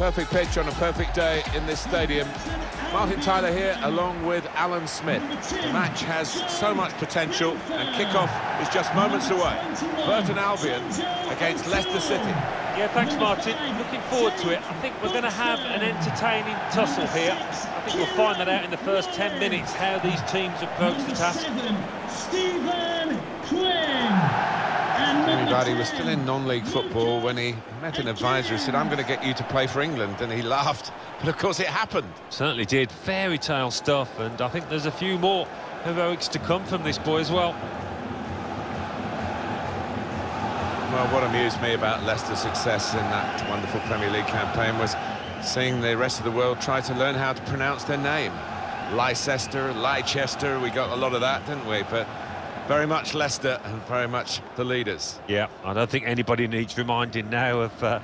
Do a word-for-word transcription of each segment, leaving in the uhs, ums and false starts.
Perfect pitch on a perfect day in this stadium. Martin Tyler here along with Alan Smith. The match has so much potential and kickoff is just moments away. Burton Albion against Leicester City. Yeah, thanks Martin, looking forward to it. I think we're going to have an entertaining tussle here. I think we'll find that out in the first ten minutes, how these teams approach the task. Stephen Quinn. Jamie Vardy was still in non-league football when he met an advisor who said, I'm going to get you to play for England, and he laughed, but of course it happened. Certainly did, fairy tale stuff, and I think there's a few more heroics to come from this boy as well. Well, what amused me about Leicester's success in that wonderful Premier League campaign was seeing the rest of the world try to learn how to pronounce their name. Leicester, Leicester, we got a lot of that, didn't we? But very much Leicester and very much the leaders. Yeah, I don't think anybody needs reminding now of uh,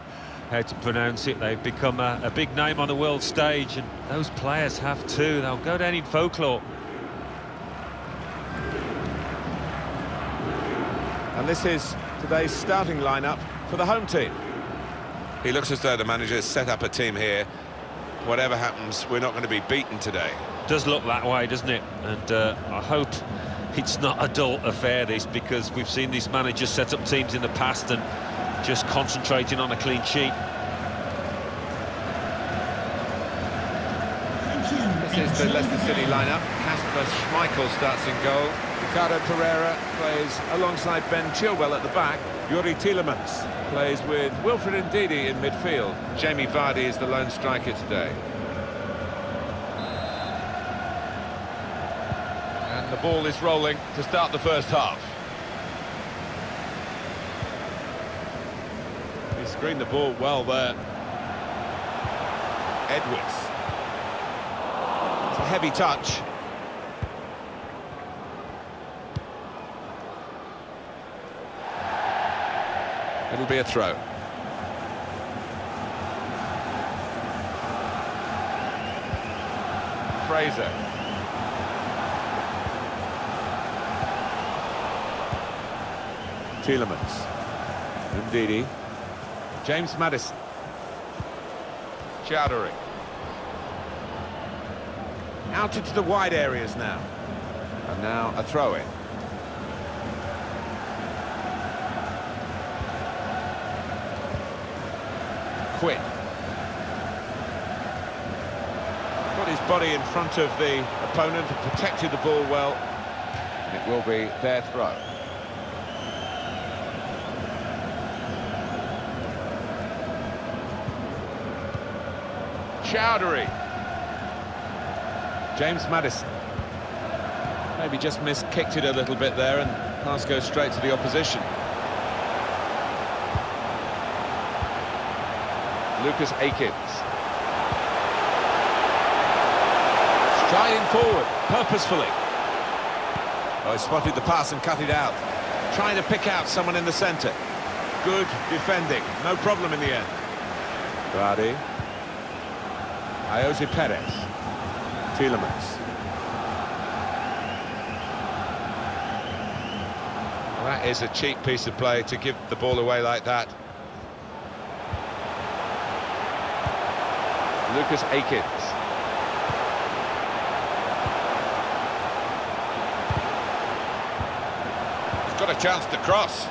how to pronounce it. They've become a, a big name on the world stage, and those players have too. They'll go down in folklore. And this is today's starting lineup for the home team. He looks as though the manager's set up a team here. Whatever happens, we're not going to be beaten today. Does look that way, doesn't it? And uh, I hope it's not a dull affair, this, because we've seen these managers set up teams in the past and just concentrating on a clean sheet. This is the Leicester City lineup. Kasper Schmeichel starts in goal. Ricardo Pereira plays alongside Ben Chilwell at the back. Youri Tielemans plays with Wilfred Ndidi in midfield. Jamie Vardy is the lone striker today. The ball is rolling to start the first half. He screened the ball well there. Edwards. It's a heavy touch. It'll be a throw. Fraser. Tielemans, Ndidi, James Maddison, Choudhury. Out into the wide areas now, and now a throw-in. Quinn got his body in front of the opponent and protected the ball well, and it will be their throw. Choudhury. James Maddison. Maybe just miskicked it a little bit there, and pass goes straight to the opposition. Lucas Akins. Striding forward, purposefully. Oh, he spotted the pass and cut it out. Trying to pick out someone in the centre. Good defending, no problem in the end. Brady. Ayoze Perez, Tielemans. Well, that is a cheap piece of play to give the ball away like that. Lucas Akins. He's got a chance to cross.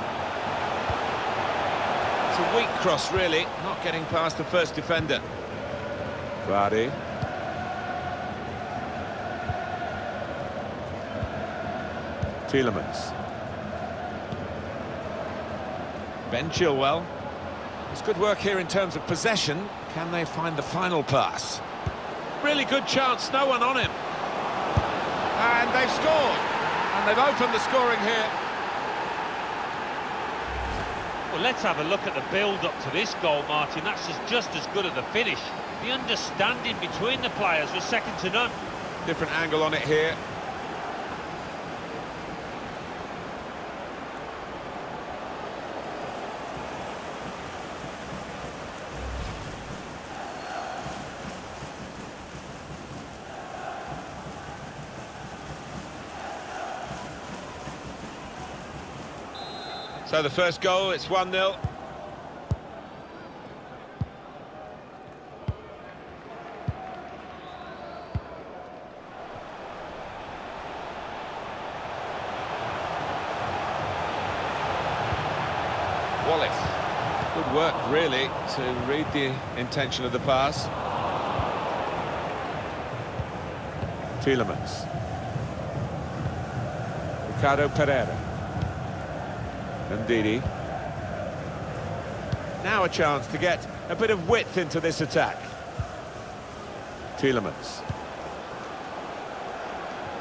It's a weak cross, really, not getting past the first defender. Vardy. Tielemans. Ben Chilwell. It's good work here in terms of possession. Can they find the final pass? Really good chance, no one on him. And they've scored. And they've opened the scoring here. Well, let's have a look at the build-up to this goal, Martin. That's just as good as the finish. The understanding between the players was second to none. Different angle on it here. So the first goal, it's one nil. Good work, really, to read the intention of the pass. Tielemans. Ricardo Pereira. Ndidi. Now a chance to get a bit of width into this attack. Tielemans.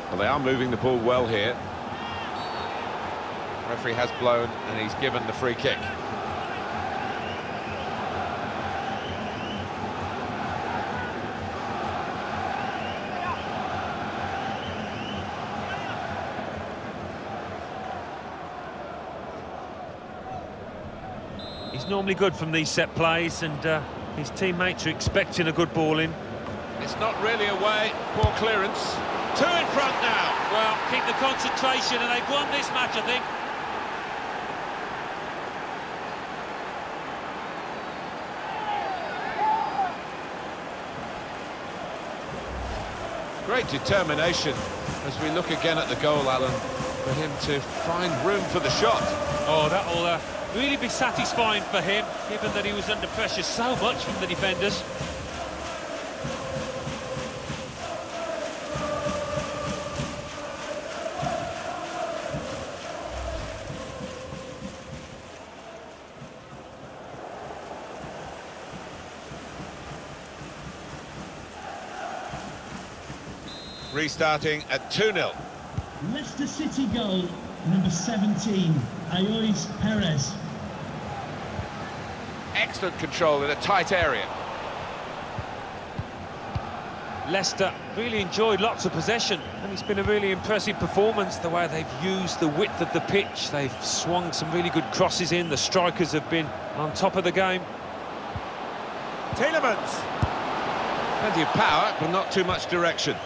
Well, they are moving the ball well here. Referee has blown and he's given the free kick. He's normally good from these set plays, and uh, his teammates are expecting a good ball in. It's not really away, poor clearance. Two in front now. Well, keep the concentration and they've won this match, I think. Great determination as we look again at the goal, Alan, for him to find room for the shot. Oh, that will uh, really be satisfying for him, given that he was under pressure so much from the defenders. Restarting at two nil. Leicester City goal, number seventeen, Ayoze Perez. Excellent control in a tight area. Leicester really enjoyed lots of possession, and it's been a really impressive performance, the way they've used the width of the pitch. They've swung some really good crosses in. The strikers have been on top of the game. Tielemans. Plenty of power, but not too much direction.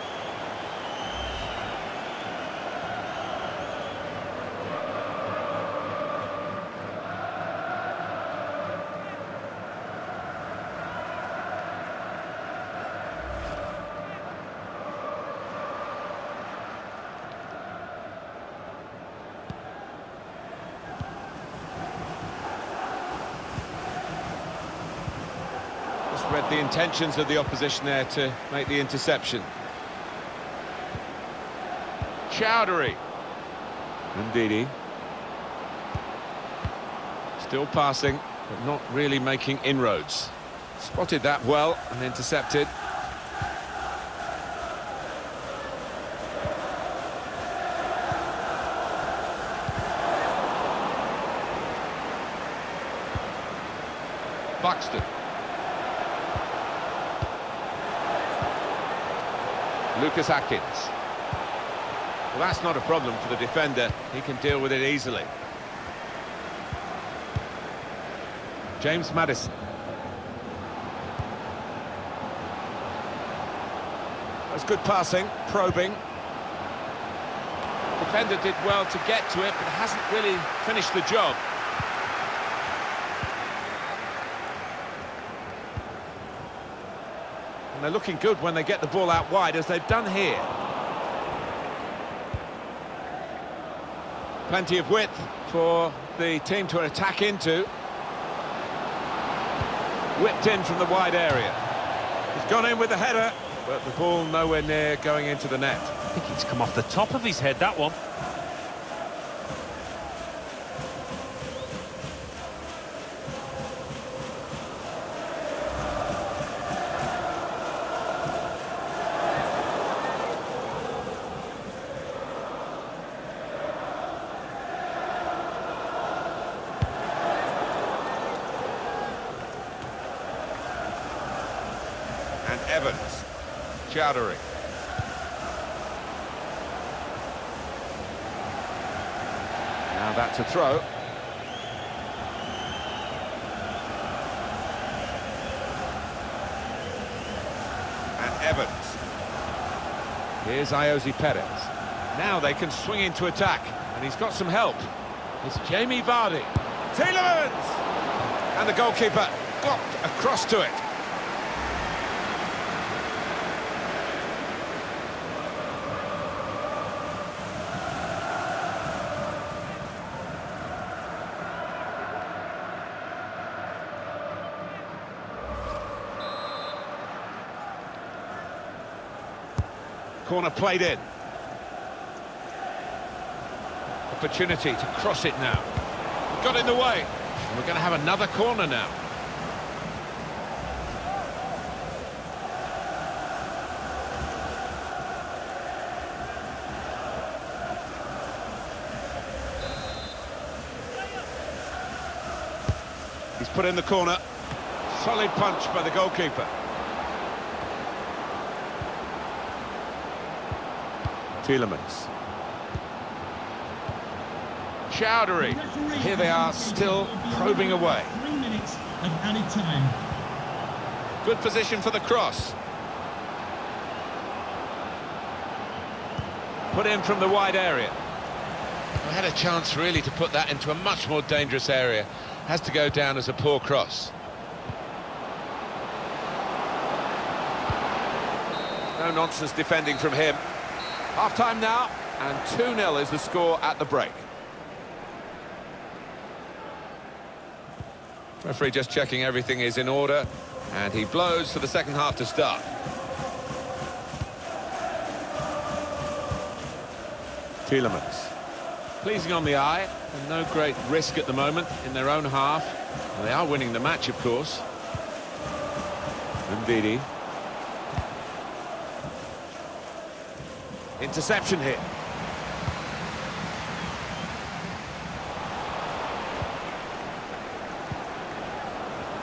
Read the intentions of the opposition there to make the interception. Choudhury. Ndidi. Still passing, but not really making inroads. Spotted that well and intercepted. Buxton. Lucas Akins. Well, that's not a problem for the defender. He can deal with it easily. James Maddison. That's good passing, probing. Defender did well to get to it, but hasn't really finished the job. And they're looking good when they get the ball out wide, as they've done here. Plenty of width for the team to attack into. Whipped in from the wide area. He's gone in with the header, but the ball nowhere near going into the net. I think it's come off the top of his head, that one. Evans. Choudhury. Now that's a throw. And Evans. Here's Ayoze Perez. Now they can swing into attack, and he's got some help. It's Jamie Vardy. Tielemans! And the goalkeeper got across to it. Corner played in. Opportunity to cross it now. Got in the way. And we're going to have another corner now. He's put in the corner. Solid punch by the goalkeeper. Tielemans. Choudhury. Here they are, still probing away. Three minutes of added time. Good position for the cross. Put in from the wide area. They had a chance really to put that into a much more dangerous area. Has to go down as a poor cross. No nonsense defending from him. Half time now, and two nil is the score at the break. Referee just checking everything is in order, and he blows for the second half to start. Tielemans. Pleasing on the eye, and no great risk at the moment in their own half. And they are winning the match, of course. Ndidi. Interception here.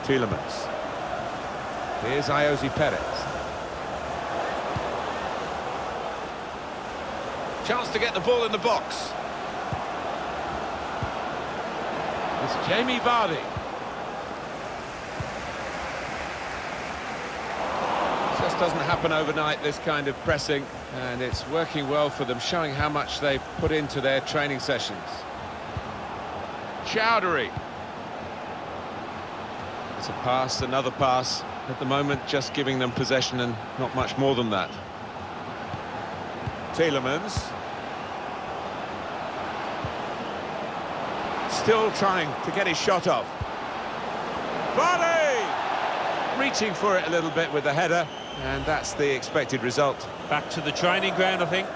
Tielemans. Here's Ayoze Perez. Chance to get the ball in the box. It's Jamie Vardy. Just doesn't happen overnight, this kind of pressing, and it's working well for them, showing how much they've put into their training sessions. Choudhury. It's a pass, another pass. At the moment, just giving them possession and not much more than that. Tielemans. Still trying to get his shot off. Vardy! Reaching for it a little bit with the header, and that's the expected result. Back to the training ground, I think.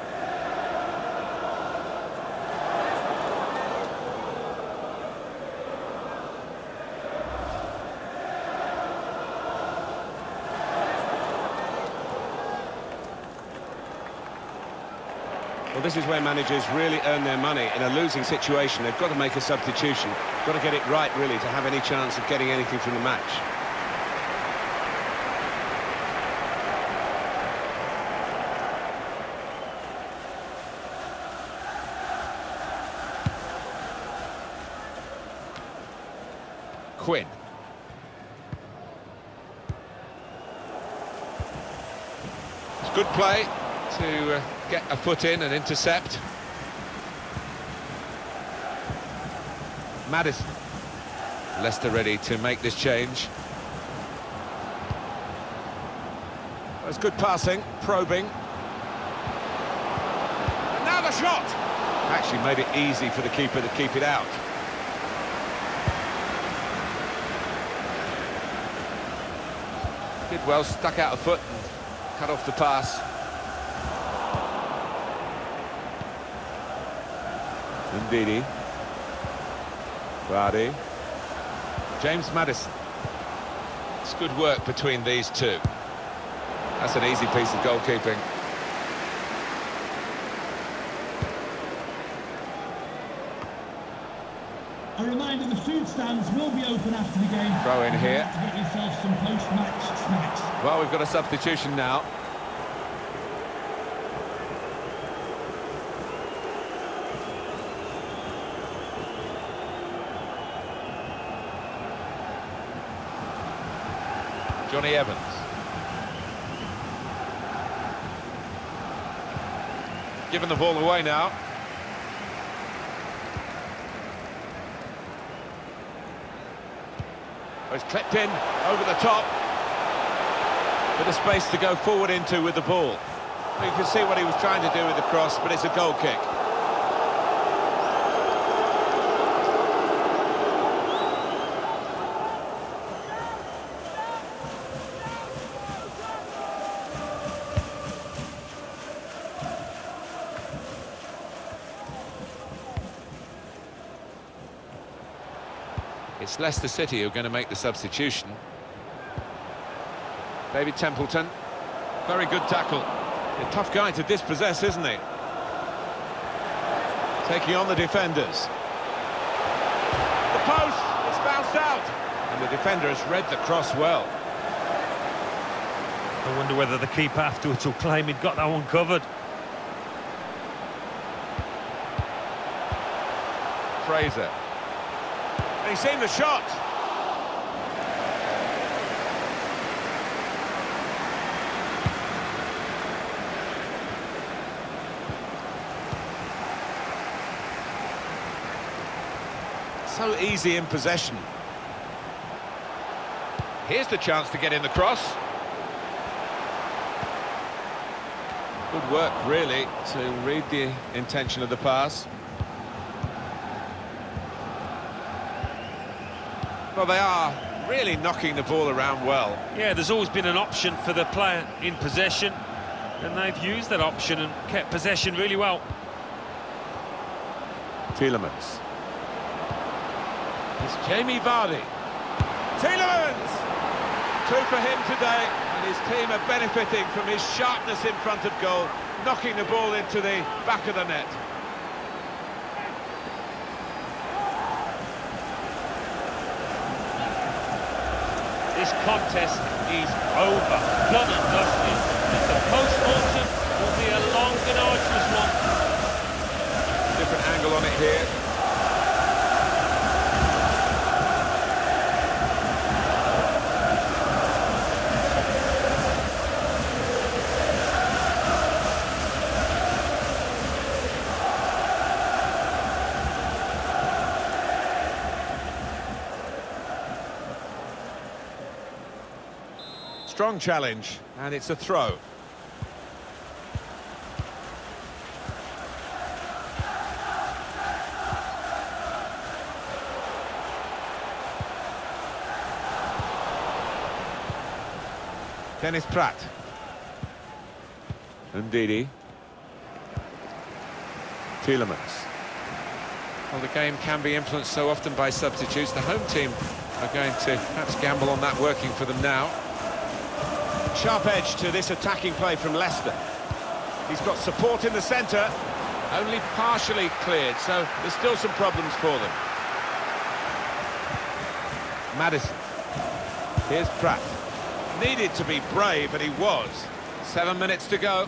Well, this is where managers really earn their money. In a losing situation, they've got to make a substitution. Got to get it right, really, to have any chance of getting anything from the match. Quinn. It's good play to uh, get a foot in and intercept. Maddison. Leicester ready to make this change. That's good passing, probing. And now the shot! Actually made it easy for the keeper to keep it out. Did well, stuck out a foot and cut off the pass. Ndidi. Vardy. James Maddison. It's good work between these two. That's an easy piece of goalkeeping. A reminder, the food stands will be open after the game. Throw in here. To get yourself some post-match snacks. Well, we've got a substitution now. Johnny Evans. Giving the ball away now. Oh, it's clipped in, over the top. Bit of space to go forward into with the ball. You can see what he was trying to do with the cross, but it's a goal kick. it's Leicester City who are going to make the substitution. David Templeton. Very good tackle. A tough guy to dispossess, isn't he? Taking on the defenders. The post is bounced out. And the defender has read the cross well. I wonder whether the keeper afterwards will claim he'd got that one covered. Fraser. And he's seen the shot. So easy in possession. Here's the chance to get in the cross. Good work, really, to read the intention of the pass. Well, they are really knocking the ball around well. Yeah, there's always been an option for the player in possession, and they've used that option and kept possession really well. Tielemans. It's Jamie Vardy. Tielemans! Two for him today, and his team are benefiting from his sharpness in front of goal, knocking the ball into the back of the net. This contest is over, done and dusted, and the post-mortem will be a long and arduous one. Different angle on it here. Strong challenge, and it's a throw. Dennis Pratt. Ndidi. Tielemans. Well, the game can be influenced so often by substitutes. The home team are going to perhaps gamble on that working for them now. Sharp edge to this attacking play from Leicester. He's got support in the centre, only partially cleared, so there's still some problems for them. Maddison. Here's Pratt. Needed to be brave, and he was. Seven minutes to go.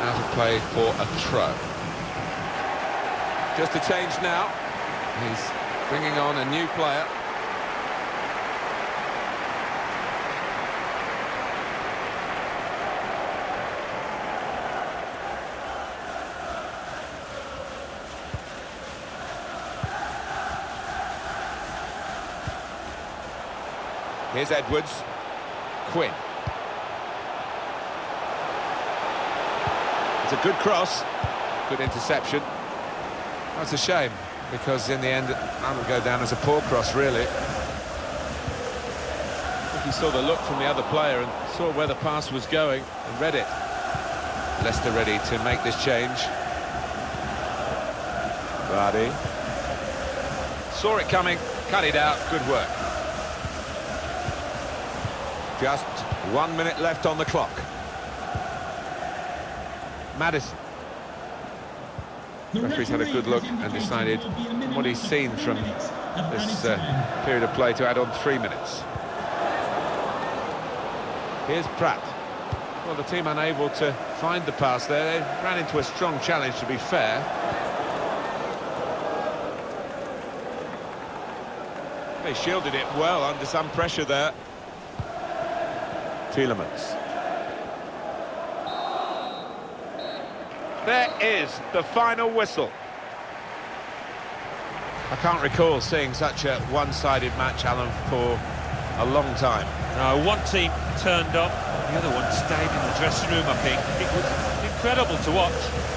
Out of play for a throw. Just a change now. He's bringing on a new player. Here's Edwards. Quinn. It's a good cross. Good interception. That's a shame, because in the end, that would go down as a poor cross, really. I think he saw the look from the other player and saw where the pass was going and read it. Leicester ready to make this change. Brady. Saw it coming, cut it out, good work. Just one minute left on the clock. Maddison. The referee's had a good look and decided what he's seen from this uh, period of play to add on three minutes. Here's Pratt. Well, the team unable to find the pass there. They ran into a strong challenge, to be fair. They shielded it well under some pressure there. Tielemans. There is the final whistle. I can't recall seeing such a one-sided match, Alan, for a long time. No, one team turned up, the other one stayed in the dressing room, I think. It was incredible to watch.